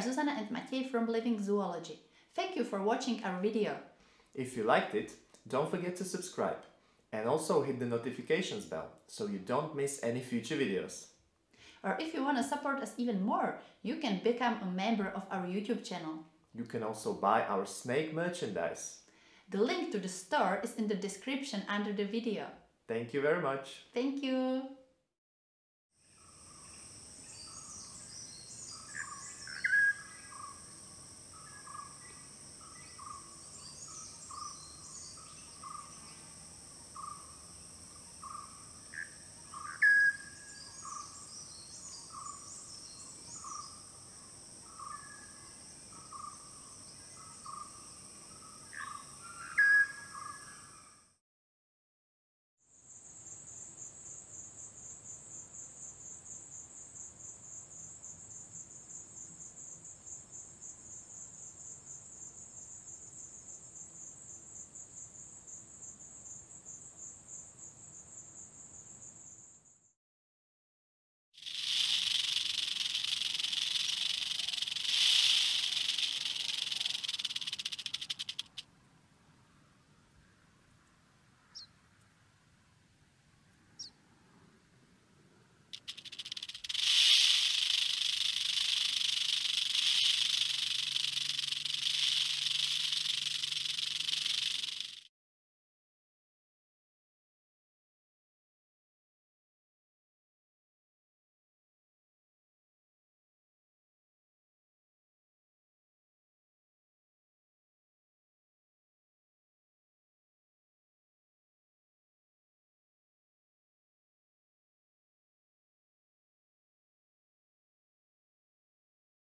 are Zuzana and Matej from Living Zoology. Thank you for watching our video. If you liked it, don't forget to subscribe and also hit the notifications bell so you don't miss any future videos. Or if you want to support us even more, you can become a member of our YouTube channel. You can also buy our snake merchandise. The link to the store is in the description under the video. Thank you very much. Thank you.